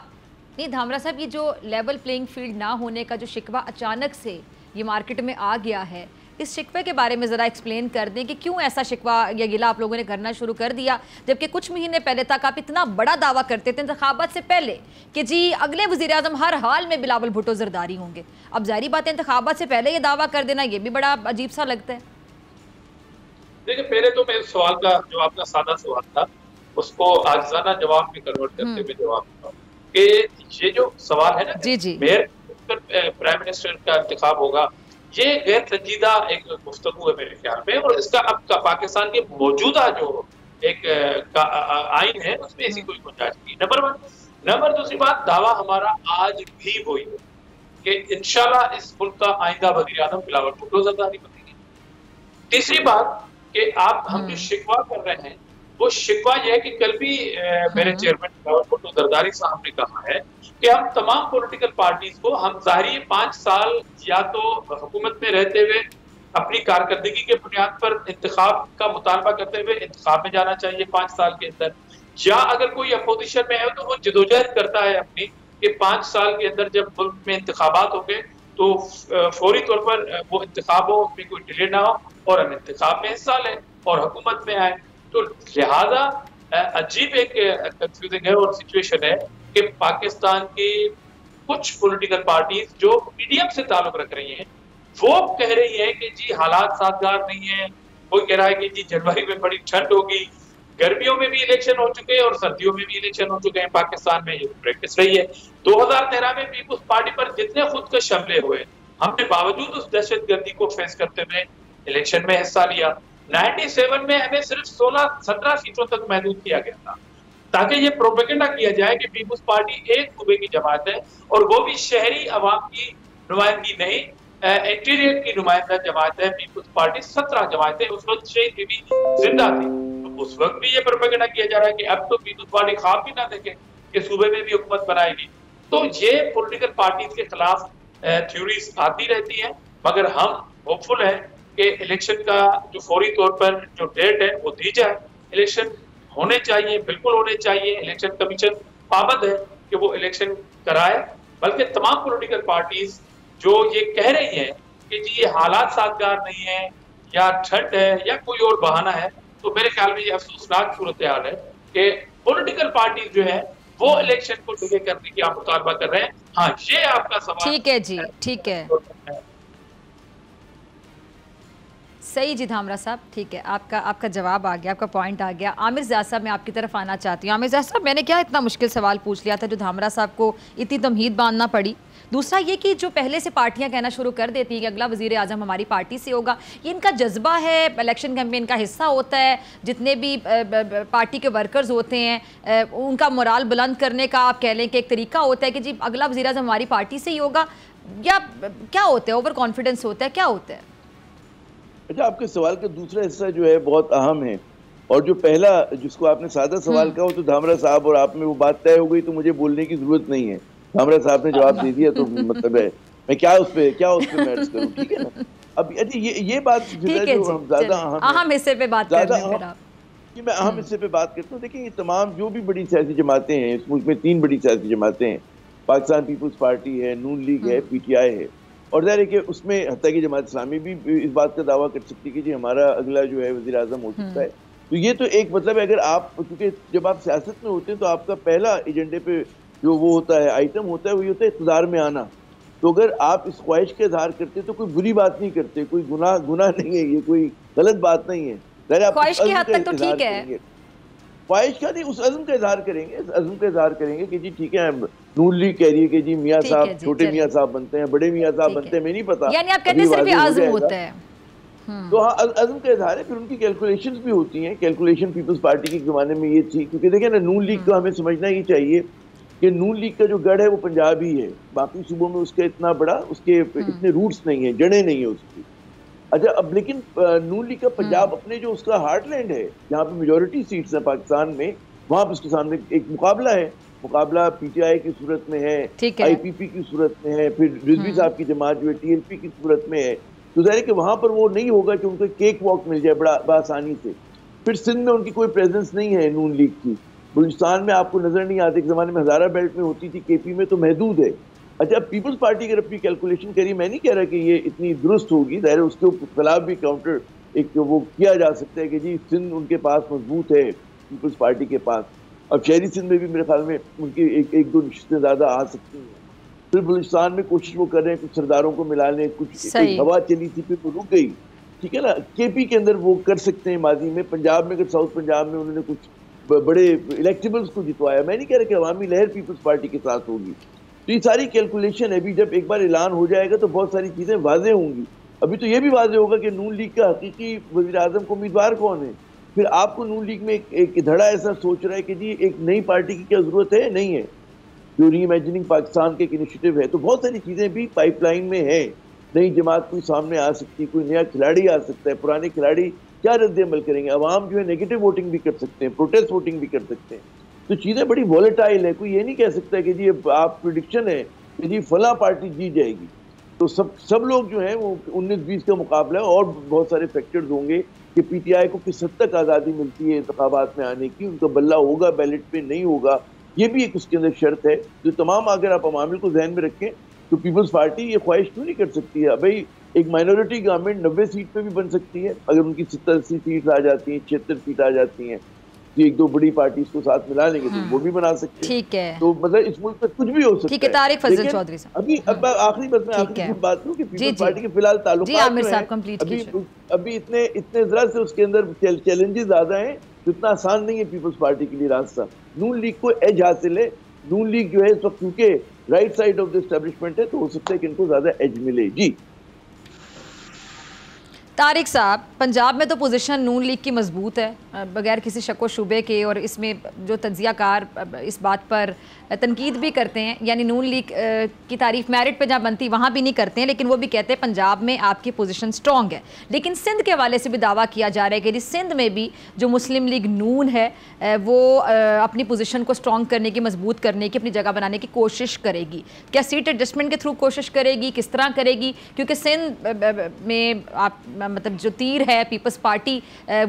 नहीं। धामरा साहब, ये जो लेवल प्लेइंग फील्ड ना होने का जो शिकवा अचानक से ये मार्केट में आ गया है, इस शिकवे के बारे में ज़रा एक्सप्लेन कर दें कि क्यों ऐसा शिकवा या गिला आप लोगों ने करना शुरू कर दिया, जबकि कुछ महीने पहले तक आप इतना बड़ा दावा करते थे इंतखाबात से पहले कि जी अगले वज़ीर-ए-आज़म हर हाल में बिलावल भुट्टो ज़रदारी होंगे। अब जाहिर बात है इंतखाबात से पहले ये दावा कर देना ये भी बड़ा अजीब सा लगता है। देखिए, पहले तो मेरे सवाल का जो आपका सादा सवाल था उसको आजिज़ाना जवाब में कन्वर्ट करते हुए जवाब दूंगा कि ये जो सवाल है ना जी मेयर प्राइम मिनिस्टर का इंतखाब होगा, ये गैर संजीदा एक गुफ्तगू है मेरे ख्याल में, और इसका अब का पाकिस्तान के मौजूदा जो एक आइन है उसमें ऐसी कोई गुंजाइश नहीं। नंबर दूसरी बात, दावा हमारा आज भी वही है कि इंशाल्लाह इस मुल्क का आइंदा वज़ीर आज़म बिलावल भुट्टो ज़रदारी बनेंगे। तीसरी बात कि आप हम जो शिकवा कर रहे हैं वो शिकवा यह है कि कल भी मेरे चेयरमैन बिलावल भुट्टो ज़रदारी साहब ने कहा है कि हम तमाम पॉलिटिकल पार्टीज को हम ज़ाहिर 5 साल या तो हुकूमत में रहते हुए अपनी कारकर्दगी के बुनियाद पर इंतखाब का मुतालबा करते हुए इंतखाब में जाना चाहिए 5 साल के अंदर, या अगर कोई अपोजिशन में है तो वो जदोजहद करता है अपनी कि 5 साल के अंदर जब मुल्क में इंतखाबात हो गए तो फौरी तौर पर वो इंतखाब हो, उसमें कोई डिले ना हो और हम इंतखाब में हिस्सा लें और हुकूमत में आए। तो लिहाजा अजीब एक कंफ्यूजिंग है और सिचुएशन है कि पाकिस्तान की कुछ पॉलिटिकल पार्टीज जो मीडियम से ताल्लुक रख रही हैं वो कह रही है कि जी हालात साथगार नहीं है, कोई कह रहा है कि जी जनवरी में बड़ी ठंड होगी, गर्मियों में भी इलेक्शन हो चुके हैं और सर्दियों में भी इलेक्शन हो चुके हैं पाकिस्तान में, ये प्रैक्टिस रही है। 2013 में पीपुल्स पार्टी पर जितने खुदकश हमले हुए हमने बावजूद उस दहशतगर्दी को फेस करते हुए इलेक्शन में हिस्सा लिया। 97 में हमें सिर्फ 16-17 सीटों तक महदूद किया गया था ताकि ये प्रोपेगेंडा किया जाए कि पीपुल्स पार्टी एक सूबे की जमात है और वो भी शहरी आवाम की नुमाइंदगी नहीं, इंटीरियर की नुमाइंदा जमात है। पीपुल्स पार्टी 17 जमातें उस वक्त शहीद भी जिंदा थी, तो उस वक्त भी ये प्रोपेगेंडा किया जा रहा है कि अब तो पीपुल्स पार्टी ख्वाब भी ना देखे कि सूबे में भी हुकूमत बनाएगी। तो ये पॉलिटिकल पार्टीज के खिलाफ थ्योरीज आती रहती हैं, मगर हम होपफुल हैं कि इलेक्शन का जो फौरी तौर पर जो डेट है वो दी जाए, इलेक्शन होने चाहिए, बिल्कुल होने चाहिए। इलेक्शन कमीशन पाबंद है कि वो इलेक्शन कराए, बल्कि तमाम पॉलिटिकल पार्टीज जो ये कह रही हैं कि जी ये हालात साथगार नहीं है या ठंड है या कोई और बहाना है, तो मेरे ख्याल में ये अफसोसनाक सूरत हाल है कि पॉलिटिकल पार्टीज जो है वो इलेक्शन को डिले करने की आप मुतालबा कर रहे हैं। हाँ, ये आपका सवाल ठीक है जी, ठीक है। सही जी धामरा साहब, ठीक है, आपका जवाब आ गया, आपका पॉइंट आ गया। आमिर जिया साहब, मैं आपकी तरफ आना चाहती हूँ। आमिर जिया साहब, मैंने क्या इतना मुश्किल सवाल पूछ लिया था जो धामरा साहब को इतनी तमहीद बांधना पड़ी? दूसरा ये कि जो पहले से पार्टियां कहना शुरू कर देती हैं कि अगला वज़ीर आज़म हमारी पार्टी से होगा, ये इनका जज्बा है, इलेक्शन कैंपेन का हिस्सा होता है, जितने भी पार्टी के वर्कर्स होते हैं उनका मोराल बुलंद करने का आप कह लें कि एक तरीका होता है कि जी अगला वज़ीर आज़म हमारी पार्टी से ही होगा, या क्या होता है, ओवर कॉन्फिडेंस होता है, क्या होता है? अच्छा, आपके सवाल का दूसरा हिस्सा जो है बहुत अहम है, और जो पहला जिसको आपने सादा सवाल कहा वो तो धामरा साहब और आप में वो बात तय हो गई, तो मुझे बोलने की जरूरत नहीं है, धामरा साहब ने जवाब दे दिया, तो मतलब है मैं क्या उस पे मैच करूं, ठीक है ना। अब अच्छा ये बात जो हम ज्यादा अहम हिस्से पे बात कर रहे हैं, कि मैं अहम हिस्से पे बात करता हूँ। देखिए, ये तमाम जो भी बड़ी सियासी जमातें हैं इस मुल्क में, 3 बड़ी सियासी जमातें हैं, पाकिस्तान पीपल्स पार्टी है, नून लीग है, PTI है, और जाहिर है कि उसमें हत्ता की जमात इस्लामी भी इस बात का दावा कर सकती है कि जी हमारा अगला जो है वज़ीर आज़म हो सकता है। तो ये तो एक मतलब है, अगर आप, क्योंकि जब आप सियासत में होते हैं तो आपका पहला एजेंडे पे जो वो होता है, आइटम होता है, वो ये होता है इक़्तिदार में आना। तो अगर आप इस ख्वाहिश का इजहार करते हैं तो कोई बुरी बात नहीं करते, कोई गुनाह नहीं है, ये कोई गलत बात नहीं है। ख्वाहिश के हद तक तो ठीक है, ख्वाहिश का नहीं, उस अज़्म का इजहार करेंगे, इस अज़्म का इजहार करेंगे कि जी ठीक है, नून लीग कह रही है कि जी मियाँ साहब, छोटे मियाँ साहब बनते हैं, बड़े मियाँ साहब बनते हैं, मैं नहीं पता, यानी आप कहते हैं सिर्फ अज़्म होता है। तो हाँ, अज़्म का इजहार है। फिर उनकी कैलकुलेशंस भी होती हैं, कैलकुलेशन पीपल्स पार्टी के ज़माने में ये थी, क्योंकि देखिए ना, नून लीग का हमें समझना ही चाहिए कि नून लीग का जो गढ़ है वो पंजाब ही है, बाकी सूबों में उसका इतना बड़ा, उसके इतने रूट्स नहीं है, जड़ें नहीं है उसकी। अच्छा, अब लेकिन नून लीग का पंजाब अपने जो उसका हार्टलैंड है, जहाँ पे मेजोरिटी सीट्स हैं पाकिस्तान में, वहाँ पर उसके सामने एक मुकाबला है, मुकाबला PTI की सूरत में है, IPP की सूरत में है, फिर रिजवी साहब की जमात जो है TLP की सूरत में है। तो जाहिर है कि वहाँ पर वो नहीं होगा कि उनको केक वॉक मिल जाए बड़ा आसानी से। फिर सिंध में उनकी कोई प्रेजेंस नहीं है नून लीग की, बलूचिस्तान में आपको नजर नहीं आते, एक ज़माने में हज़ारा बेल्ट में होती थी, KP में तो महदूद है। अच्छा, अब पीपल्स पार्टी अगर अपनी कैलकुलेशन करी, मैं नहीं कह रहा कि ये इतनी दुरुस्त होगी, ज़ाहिर है उसके खिलाफ भी काउंटर एक वो किया जा सकता है कि जी सिंध उनके पास मजबूत है, पीपल्स पार्टी के पास। अब शहरी सिंध में भी मेरे ख्याल में उनकी एक दो निश्चितें ज़्यादा आ सकती हैं। फिर बलूचिस्तान में कोशिश वो कर रहे हैं कुछ सरदारों को मिला लें, कुछ हवा चली थी फिर वो रुक गई, ठीक है ना। KP के अंदर वो कर सकते हैं, माजी में पंजाब में, अगर साउथ पंजाब में उन्होंने कुछ बड़े इलेक्टेबल्स को जितवाया, मैं नहीं कह रहा कि अवामी लहर पीपल्स पार्टी के साथ होगी। तो ये सारी कैलकुलेशन अभी जब एक बार ऐलान हो जाएगा तो बहुत सारी चीज़ें वाजे होंगी। अभी तो ये भी वाजे होगा कि नून लीग का हकीकी वज़ीर आज़म का उम्मीदवार कौन है। फिर आपको नून लीग में एक धड़ा ऐसा सोच रहा है कि जी एक नई पार्टी की क्या ज़रूरत है, नहीं है, जो रीइमेजिनिंग पाकिस्तान के एक इनिशिएटिव है। तो बहुत सारी चीज़ें भी पाइपलाइन में है, नई जमात कोई सामने आ सकती है, कोई नया खिलाड़ी आ सकता है, पुराने खिलाड़ी क्या रद्दमल करेंगे, आवाम जो है नेगेटिव वोटिंग भी कर सकते हैं, प्रोटेस्ट वोटिंग भी कर सकते हैं। तो चीज़ें बड़ी वॉलेटाइल है, कोई ये नहीं कह सकता है कि जी आप प्रिडिक्शन है कि जी फला पार्टी जीत जाएगी। तो सब लोग जो हैं वो 19-20 का मुकाबला है, और बहुत सारे फैक्टर्स होंगे कि PTI को किस हद तक आज़ादी मिलती है इंतखाबात में आने की, उनका बल्ला होगा बैलेट पे नहीं होगा, ये भी एक उसके अंदर शर्त है। तो तमाम अगर आप अमामिल को जहन में रखें तो पीपल्स पार्टी ये ख्वाहिश क्यों नहीं कर सकती है। भाई, एक माइनॉरिटी गवर्नमेंट 90 सीट पर भी बन सकती है, अगर उनकी 70-80 सीट आ जाती हैं, 76 सीट आ जाती हैं, तो एक दो बड़ी पार्टीज को साथ मिला लेंगे तो वो भी बना सकते हैं, ठीक है। तो मतलब इस मुल्क में कुछ भी हो सकता है। ठीक है, तारिक फजल चौधरी साहब, अभी अब आखिरी बस मैं आपकी बात करूं कि पीपल्स पार्टी के फिलहाल ताल्लुकात अभी इतने जरा से उसके अंदर चैलेंजेस ज्यादा हैं, इतना आसान नहीं है पीपल्स पार्टी के लिए रास्ता। नून लीग को एज हासिल है, नून लीग जो है इस वक्त क्योंकि right side of the establishment है, तो हो सकता है कि इनको ज्यादा एज मिले। जी तारिक साहब, पंजाब में तो पोजीशन नून लीग की मजबूत है बगैर किसी शक व शुबे के, और इसमें जो तज्ज़ियाकार इस बात पर तनकीद भी करते हैं, यानी नून लीग की तारीफ मेरिट पे जहाँ बनती वहाँ भी नहीं करते हैं, लेकिन वो भी कहते हैं पंजाब में आपकी पोजीशन स्ट्रॉन्ग है। लेकिन सिंध के हवाले से भी दावा किया जा रहा है कि सिंध में भी जो मुस्लिम लीग नून है वो अपनी पोजीशन को स्ट्रॉन्ग करने की, मजबूत करने की, अपनी जगह बनाने की कोशिश करेगी। क्या सीट एडजस्टमेंट के थ्रू कोशिश करेगी, किस तरह करेगी? क्योंकि सिंध में आप मतलब जो तीर है पीपल्स पार्टी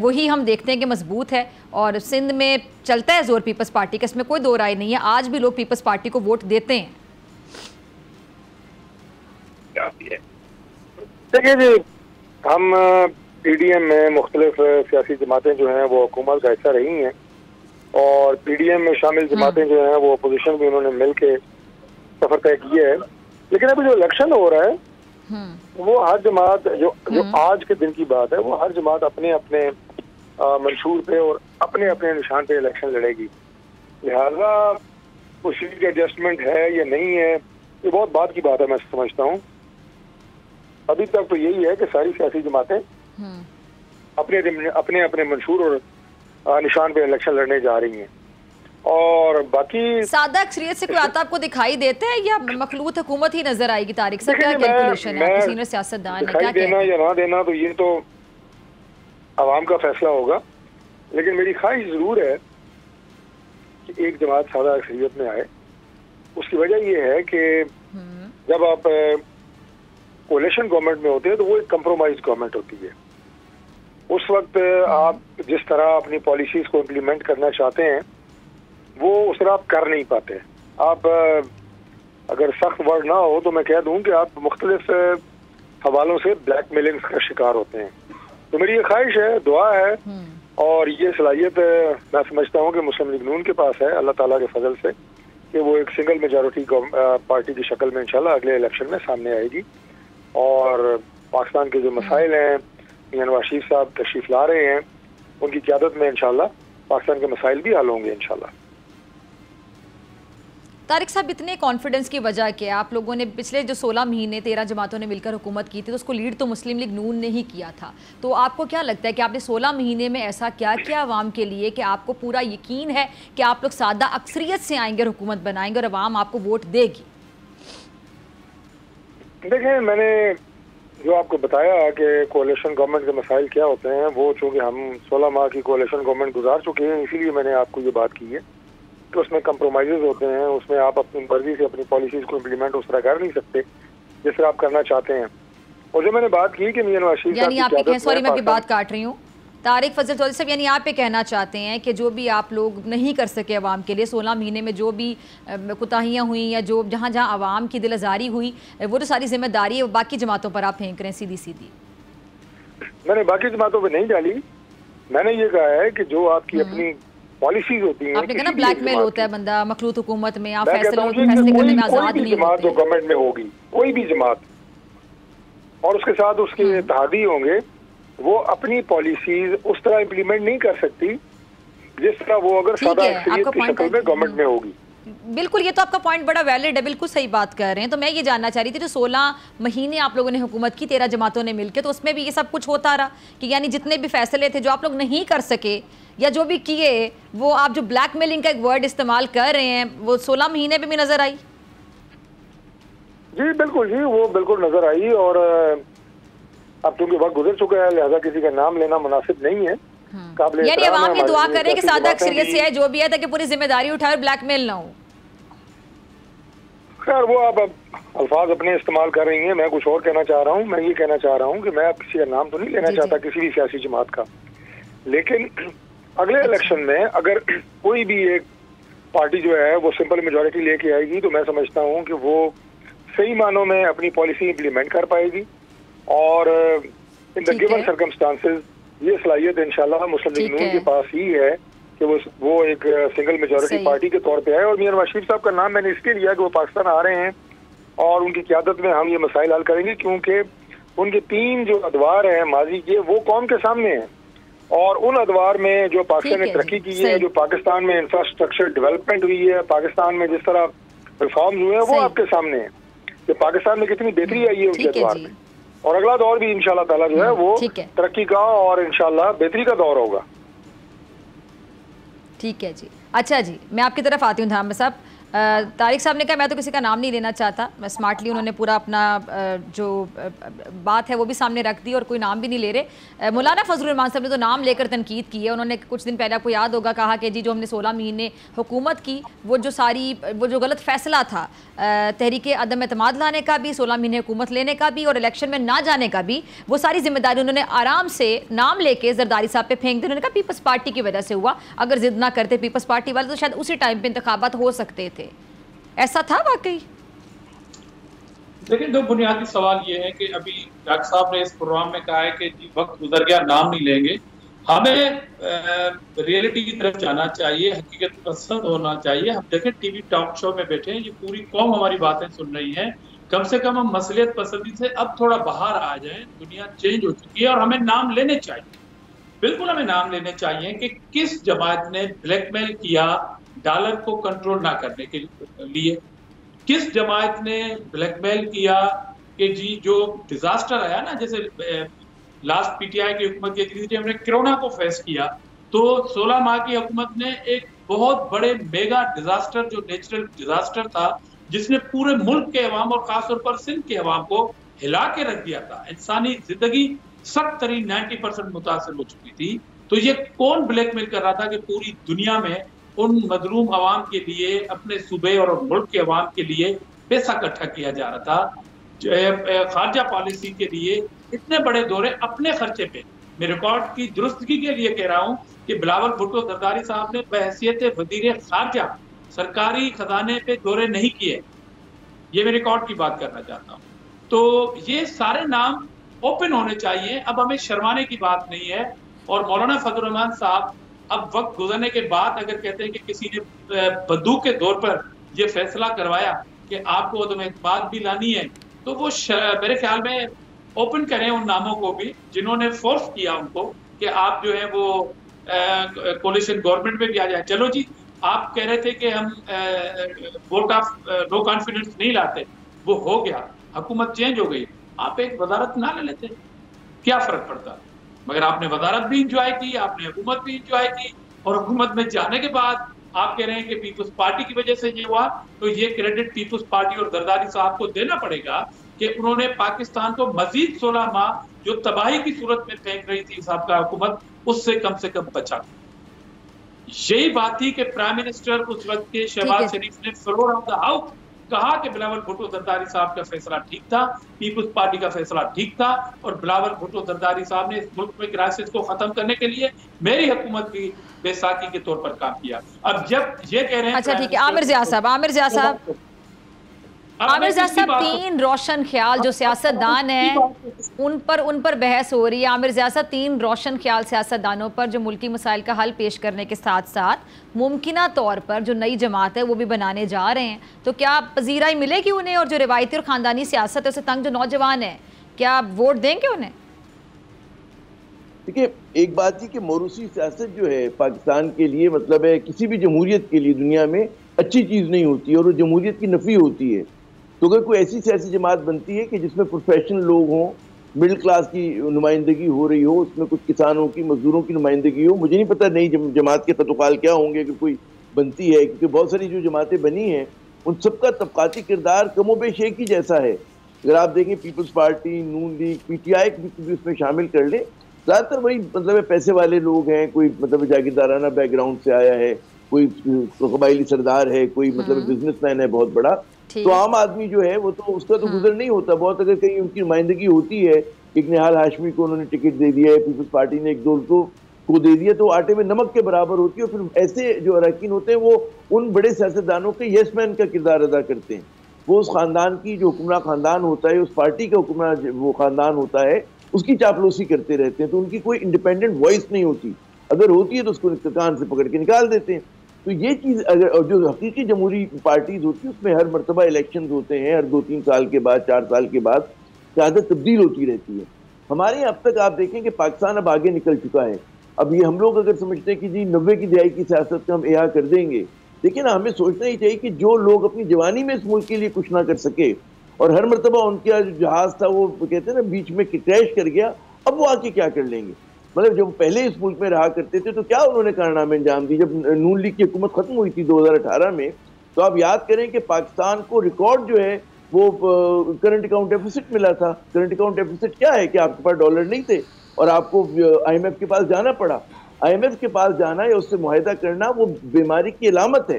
वही हम देखते हैं कि मजबूत है, और सिंध में चलता है जोर पीपल्स पार्टी का, इसमें कोई दो राय नहीं है, आज भी लोग पीपल्स पार्टी को वोट देते हैं। देखिए जी, हम PDM में मुख्तलिफ सियासी जमातें जो हैं वो हुकूमत का हिस्सा रही हैं, और PDM में शामिल जमातें जो हैं वो अपोजिशन भी उन्होंने मिल के सफर तय किया है। लेकिन अभी जो इलेक्शन हो रहा है वो हर जमात जो आज के दिन की बात है वो हर जमात अपने अपने मंशूर पे और अपने अपने निशान पे इलेक्शन लड़ेगी। लिहाजा सीट एडजस्टमेंट है या नहीं है ये बहुत बात की बात है, मैं समझता हूँ। अभी तक तो यही है कि सारी सियासी जमातें अपने अपने मंशूर और निशान पे इलेक्शन लड़ने जा रही हैं। और बाकी सादा अक्सरियत से कोई आता आपको दिखाई देते हैं या मखलूत हुकूमत ही नजर आएगी? तारिक सर क्या कैलकुलेशन है आपके सीनियर सियासतदान ने, क्या देना या ना देना तो ये तो आवाम का फैसला होगा, लेकिन मेरी ख्वाहिश जरूर है कि एक जमात सादा अक्सरियत में आए। उसकी वजह ये है कि जब आप कोलिशन गवर्नमेंट में होते हैं तो वो एक कम्प्रोमाइज गवर्नमेंट होती है। उस वक्त आप जिस तरह अपनी पॉलिसीज को इम्प्लीमेंट करना चाहते हैं वो उस तरह आप कर नहीं पाते। आप अगर सख्त वर्ड ना हो तो मैं कह दूं कि आप मुख्तलिफ हवालों से ब्लैक मेलिंग्स का शिकार होते हैं। तो मेरी ये ख्वाहिश है, दुआ है और ये सलाहियत मैं समझता हूँ कि मुस्लिम लीग नून के पास है अल्लाह ताला के फजल से कि वो एक सिंगल मेजॉरिटी पार्टी की शक्ल में इंशाल्लाह अगले इलेक्शन में सामने आएगी। और पाकिस्तान के जो मसाइल हैं नवाज शरीफ साहब तशरीफ ला रहे हैं, उनकी क़यादत में इंशाल्लाह पाकिस्तान के मसाइल भी हल होंगे इंशाल्लाह। तारिक साहब इतने कॉन्फिडेंस की वजह क्या? आप लोगों ने पिछले जो 16 महीने 13 जमातों ने मिलकर हुकूमत की थी तो उसको लीड तो मुस्लिम लीग नून ने ही किया था, तो आपको क्या लगता है कि आपने 16 महीने में ऐसा क्या किया आवाम के लिए कि आपको पूरा यकीन है कि आप लोग सादा अक्सरियत से आएंगे और हुकूमत बनाएंगे और आवाम आपको वोट देगी? देखें, मैंने जो आपको बताया कि कोलिशन गवर्नमेंट के मसाइल क्या होते हैं, वो चूँकि हम 16 माह की कोलिशन गवर्नमेंट गुजार चुके हैं इसीलिए मैंने आपको ये बात की है कि उसमें कम्प्रोमाइज़ होते हैं, उसमें आप अपनी मर्जी से अपनी पॉलिसीज़ को इम्प्लीमेंट उस तरह कर नहीं सकते जिस तरह आप करना चाहते हैं। और जो मैंने बात की कि मियां नवाज शरीफ यानी सॉरी मैं भी बात काट रही हूँ तारिक फजल चौधरी साहब, यानी आप ये कहना चाहते हैं कि जो भी आप लोग नहीं कर सके आवाम के लिए 16 महीने में, जो भी कोताहियाँ हुई या जो जहाँ जहाँ आवाम की दिल आज़ारी हुई, वो तो सारी जिम्मेदारी है बाकी जमातों पर आप फेंक रहे हैं सीधी सीधी। मैंने बाकी जमातों पर नहीं डाली, मैंने ये कहा है कि जो आपकी अपनी पॉलिसीज होती हैं, आपने कहा ना ब्लैकमेल होता है बंदा मखलूत हुकूमत में, आप फैसले करने में आजाद नहीं होते। जो गवर्नमेंट में होगी कोई भी जमात और उसके साथ उसके इत्तेहादी होंगे वो अपनी पॉलिसीज उस तरह इम्प्लीमेंट नहीं कर सकती जिस तरह वो अगर सादा अक्सरियत की शक्ल में गवर्नमेंट में होगी। बिल्कुल, ये तो आपका पॉइंट बड़ा वैलिड है, बिल्कुल सही बात कर रहे हैं। तो मैं ये जानना चाह रही थी जो 16 महीने आप लोगों ने हुकूमत की 13 जमातों ने मिलकर, तो उसमें भी ये सब कुछ होता रहा कि यानी जितने भी फैसले थे जो आप लोग नहीं कर सके या जो भी किए, वो आप जो ब्लैकमेलिंग का एक वर्ड इस्तेमाल कर रहे हैं वो 16 महीने में भी नजर आई? जी बिल्कुल, जी वो बिल्कुल नजर आई। और अब चूंकि वक्त गुजर चुका है लिहाजा किसी का नाम लेना मुनासिब नहीं है। यानी आवाम ये दुआ करें कि सादा अक्सरियत से है जो भी है ताकि पूरी जिम्मेदारी उठाए और ब्लैकमेल ना हो। खैर वो आप अल्फाज अपने इस्तेमाल कर रही हैं, मैं कुछ और कहना चाह रहा हूँ। मैं ये कहना चाह रहा हूँ कि मैं आप किसी का नाम तो नहीं लेना चाहता किसी भी सियासी जमात का, लेकिन अगले इलेक्शन में अगर कोई भी एक पार्टी जो है वो सिंपल मेजोरिटी लेके आएगी तो मैं समझता हूँ कि वो सही मानों में अपनी पॉलिसी इम्प्लीमेंट कर पाएगी। और इन द गिवन सर्कमस्टांसेस ये सलाहियत इंशाल्लाह मुस्लिम लीग नून के पास ही है कि वो एक सिंगल मेजॉरिटी पार्टी के तौर पे आए। और मियां नवाज शरीफ साहब का नाम मैंने इसलिए लिया कि वो पाकिस्तान आ रहे हैं और उनकी क़यादत में हम ये मसाइल हल करेंगे, क्योंकि उनके 3 जो अदवार हैं माजी के वो कौम के सामने हैं। और उन अदवार में जो पाकिस्तान ने तरक्की की है, जो पाकिस्तान में इंफ्रास्ट्रक्चर डेवलपमेंट हुई है, पाकिस्तान में जिस तरह रिफॉर्म हुए हैं वो आपके सामने हैं कि पाकिस्तान में कितनी बेहतरी आई है उनके अदवार में। और अगला दौर भी इंशाल्लाह ताला जो है वो तरक्की का और इंशाल्लाह बेहतरी का दौर होगा। ठीक है जी, अच्छा जी मैं आपकी तरफ आती हूँ धामरा साहब। तारिक साहब ने कहा मैं तो किसी का नाम नहीं लेना चाहता, मैं स्मार्टली उन्होंने पूरा अपना जो बात है वो भी सामने रख दी और कोई नाम भी नहीं ले रहे। मौलाना फजलुर रहमान साहब ने तो नाम लेकर तनकीद की है, उन्होंने कुछ दिन पहले आपको याद होगा कहा कि जी जो हमने 16 महीने हुकूमत की वो जो सारी वो जो गलत फैसला था तहरीक अदम एतमाद लाने का भी, 16 महीने हुकूमत लेने का भी और इलेक्शन में ना जाने का भी, वो सारी जिम्मेदारी उन्होंने आराम से नाम लेके ज़रदारी साहब पर फेंक दी। उन्होंने कहा पीपल्स पार्टी की वजह से हुआ, अगर जिद ना करते पीपल्स पार्टी वाले तो शायद उसी टाइम पर इंतखाबात हो सकते थे। ऐसा था वाकई? लेकिन दो बुनियादी सवाल ये है कि अभी डॉक्टर साहब ने इस प्रोग्राम में कहा है कि जी वक्त गुजर गया नाम नहीं लेंगे, हमें रियलिटी की तरफ जाना चाहिए, हकीकत पसंद होना चाहिए। हम देखें टीवी टॉक शो में बैठे हैं, ये पूरी कौम हमारी बातें सुन रही है, कम से कम हम मसलियत पसंदी से अब थोड़ा बाहर आ जाएं। दुनिया चेंज हो चुकी है और हमें नाम लेने चाहिए, बिल्कुल हमें नाम लेने चाहिए कि किस जमात ने ब्लैकमेल किया डॉलर को कंट्रोल ना करने के लिए, किस जमात ने ब्लैकमेल किया कि जी जो डिजास्टर आया ना, जैसे लास्ट पीटीआई की हुकूमत के हमने कोरोना को फेस किया तो 16 माह की हुकूमत ने एक बहुत बड़े मेगा डिजास्टर जो नेचुरल डिजास्टर था जिसने पूरे मुल्क के अवाम और खासतौर पर सिंध के अवाम को हिला के रख दिया था। इंसानी जिंदगी सख्त तरीन 90% मुतासर हो चुकी थी। तो ये कौन ब्लैकमेल कर रहा था कि पूरी दुनिया में उन मजलूम अवाम के लिए, अपने सूबे और मुल्क के अवाम के लिए पैसा इकट्ठा किया जा रहा था खारजा पॉलिसी के लिए, इतने बड़े दौरे अपने खर्चे पे। मैं रिकॉर्ड की दुरुस्तगी के लिए कह रहा हूँ कि बिलावल भुट्टो ज़रदारी साहब ने बहसियत वज़ीर खारजा सरकारी खजाने पे दौरे नहीं किए, ये मैं रिकॉर्ड की बात करना चाहता हूँ। तो ये सारे नाम ओपन होने चाहिए, अब हमें शर्माने की बात नहीं है। और मौलाना फजलुर रहमान साहब अब वक्त गुजरने के बाद अगर कहते हैं कि किसी ने बंदूक के दौर पर यह फैसला करवाया कि आपको तो बात भी लानी है, तो वो मेरे ख्याल में ओपन करें उन नामों को भी जिन्होंने फोर्स किया उनको कि आप जो है वो कोलिशन गवर्नमेंट में भी आ जाए। चलो जी, आप कह रहे थे कि हम वोट ऑफ नो कॉन्फिडेंस नहीं लाते, वो हो गया, हुकूमत चेंज हो गई, आप एक वजारत ना ले लेते क्या फर्क पड़ता, मगर आपने वजारत भी इंजॉय की, आपने हुकूमत भी इंजॉय की और हुकूमत में जाने के बाद आप कह रहे हैं कि पीपुल्स पार्टी की वजह से ये हुआ। तो ये क्रेडिट पीपुल्स पार्टी और ज़रदारी साहब को देना पड़ेगा कि उन्होंने पाकिस्तान को मजीद 16 माह जो तबाही की सूरत में फेंक रही थी साहब हुकूमत, उससे कम बचा। यही बात थी कि प्राइम मिनिस्टर उस वक्त के शहबाज शरीफ ने फ्लोर ऑफ द हाउस कहा कि बिलावल भुट्टो ज़रदारी साहब का फैसला ठीक था, पीपुल्स पार्टी का फैसला ठीक था और बिलावल भुट्टो ज़रदारी साहब ने इस मुल्क में क्राइसिस को खत्म करने के लिए मेरी हुकूमत की बेसाकी के तौर पर काम किया। अब जब ये कह रहे हैं अच्छा ठीक है, आमिर जिया साहब तीन रोशन ख्याल जो सियासतदान हैं उन पर बहस हो रही है। आमिर जिया साहब, तीन रोशन ख्याल सियासतदानों पर जो मुल्की मसाइल का हल पेश करने के साथ साथ मुमकिना तौर पर जो नई जमात है वो भी बनाने जा रहे हैं, तो क्या पजीराई मिलेगी उन्हें? और जो रिवायती और ख़ानदानी सियासत है उससे तंग जो नौजवान है, क्या आप वोट देंगे उन्हें? देखिए, एक बात ये कि मोरूसी सियासत जो है पाकिस्तान के लिए, मतलब है किसी भी जमहूरियत के लिए दुनिया में अच्छी चीज़ नहीं होती और वो जमहूरियत की नफ़ी होती है। तो अगर कोई ऐसी सियासी जमात बनती है कि जिसमें प्रोफेशनल लोग हों, मिडिल क्लास की नुमाइंदगी हो रही हो, उसमें कुछ किसानों की, मजदूरों की नुमाइंदगी हो, मुझे नहीं पता नई जमात के ततुकाल क्या होंगे कि कोई बनती है, क्योंकि बहुत सारी जो जमातें बनी हैं उन सबका तबकाती किरदार कमोबेश एक ही जैसा है। अगर आप देखें peoples party, Noon league, PTI को भी उसमें शामिल कर लें, ज़्यादातर वही मतलब पैसे वाले लोग हैं, कोई मतलब जागीरदाराना बैकग्राउंड से आया है, कोई कबायली सरदार है, कोई मतलब बिजनेसमैन है बहुत बड़ा। तो आम आदमी जो है वो तो उसका तो गुजर नहीं होता बहुत। अगर कहीं उनकी नुमाइंदगी होती है, एक निहाल हाशमी को उन्होंने टिकट दे दिया है, पीपल्स पार्टी ने एक दोस्तों को दे दिया, तो आटे में नमक के बराबर होती है। और फिर ऐसे जो अरकिन होते हैं वो उन बड़े सियासतदानों के येस मैन का किरदार अदा करते हैं। वो उस खानदान की जो हुक्मरान खानदान होता है, उस पार्टी का हुक्मरान वो खानदान होता है, उसकी चापलूसी करते रहते हैं। तो उनकी कोई इंडिपेंडेंट वॉइस नहीं होती, अगर होती है तो उसको कान से पकड़ के निकाल देते हैं। तो ये चीज़ अगर जो हकीकी जमहूरी पार्टीज होती है उसमें हर मरतबा इलेक्शन होते हैं, हर 2-3 साल के बाद, 4 साल के बाद ज़्यादा तब्दील होती रहती है। हमारे यहाँ अब तक आप देखें कि पाकिस्तान अब आगे निकल चुका है। अब ये हम लोग अगर समझते हैं कि जी 90 की दहाई की सियासत का हम एहा कर देंगे, लेकिन हमें सोचना ही चाहिए कि जो लोग अपनी जवानी में इस मुल्क के लिए कुछ ना कर सके और हर मरतबा उनका जो जहाज़ था वो कहते हैं ना बीच में क्रैश कर गया, अब वो आके क्या कर लेंगे। मतलब जब पहले इस मुल्क में रहा करते थे तो क्या उन्होंने कारनामे अंजाम दी। जब नून लीग की हुकूमत ख़त्म हुई थी 2018 में, तो आप याद करें कि पाकिस्तान को रिकॉर्ड जो है वो करंट अकाउंट डेफिसिट मिला था। करंट अकाउंट डेफिसिट क्या है कि आपके पास डॉलर नहीं थे और आपको IMF के पास जाना पड़ा। IMF के पास जाना या उससे मुआहदा करना वो बीमारी की अलामत है।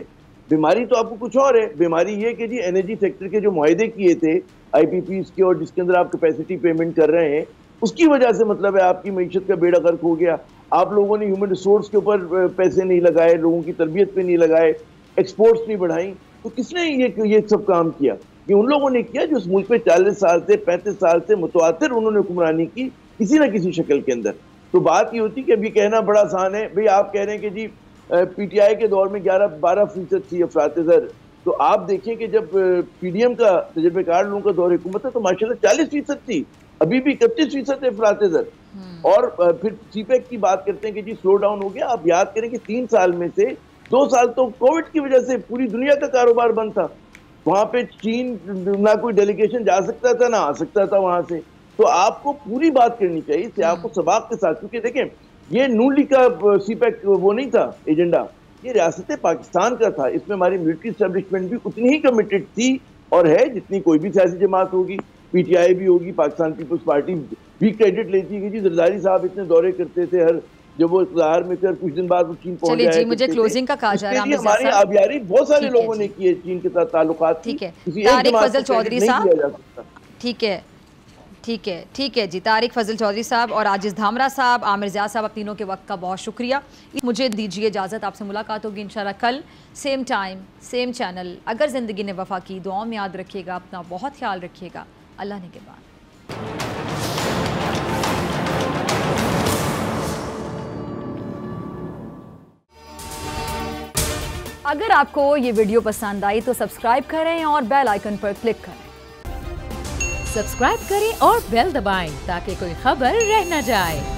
बीमारी तो आपको कुछ और है, बीमारी ये कि जी एनर्जी सेक्टर के जो मुआहदे किए थे IPPs के और जिसके अंदर आप कैपेसिटी पेमेंट कर रहे हैं, उसकी वजह से मतलब है आपकी मीशत का बेड़ा गर्क हो गया। आप लोगों ने ह्यूमन रिसोर्स के ऊपर पैसे नहीं लगाए, लोगों की तरबियत पे नहीं लगाए, एक्सपोर्ट्स नहीं बढ़ाई। तो किसने ये सब काम किया? ये उन लोगों ने किया जो इस मुल्क में 40 साल से 35 साल से मुतवातिर उन्होंने हुक्मरानी की किसी ना किसी शक्ल के अंदर। तो बात ये होती कि अभी कहना बड़ा आसान है, भाई आप कह रहे हैं कि जी पीटीआई के दौर में 11-12% थी अफरातज़र, तो आप देखें कि जब पीडीएम का तजर्बेकार लोगों का दौर हुकूमत है तो माशाल्लाह 40% थी, अभी भी 31% है अफरातज़र। और फिर सीपैक की बात करते हैं कि जी स्लो डाउन हो गया। आप याद करें कि 3 साल में से 2 साल तो कोविड की वजह से पूरी दुनिया का कारोबार बंद था, वहाँ पे चीन ना कोई डेलीगेशन जा सकता था ना आ सकता था वहाँ से। तो आपको पूरी बात करनी चाहिए इससे आपको सबाक के साथ, क्योंकि देखें ये नून लीग का सीपैक वो नहीं था एजेंडा, ये रियासत पाकिस्तान का था। इसमें हमारी मिलिट्री स्टैब्लिशमेंट भी उतनी ही कमिटेड थी और है जितनी कोई भी सियासी जमात होगी, पीटीआई भी होगी, पाकिस्तान पीपल्स पार्टी भी क्रेडिट लेती है कि जी ज़रदारी साहब इतने दौरे करते थे, हर जब वो इख्तियार में थे और कुछ दिन बाद वो चीन पहुंच गए। मुझे क्लोजिंग का कहा जा रहा है, हमारी आबियारी बहुत सारे लोगों ने की है चीन के साथ ताल्लुकात। ठीक है तारिक फजल चौधरी साहब, ठीक है जी, तारिक फजल चौधरी साहब और आजिज़ धामरा साहब, आमिर जिया साहब, आप तीनों के वक्त का बहुत शुक्रिया। मुझे दीजिए इजाज़त, आपसे मुलाकात होगी इंशाल्लाह कल सेम टाइम सेम चैनल। अगर ज़िंदगी ने वफ़ा की, दुआओं में याद रखिएगा, अपना बहुत ख्याल रखिएगा, अल्लाह ने के बाद। अगर आपको ये वीडियो पसंद आई तो सब्सक्राइब करें और बेल आइकन पर क्लिक करें। सब्सक्राइब करें और बेल दबाएं ताकि कोई खबर रह न जाए।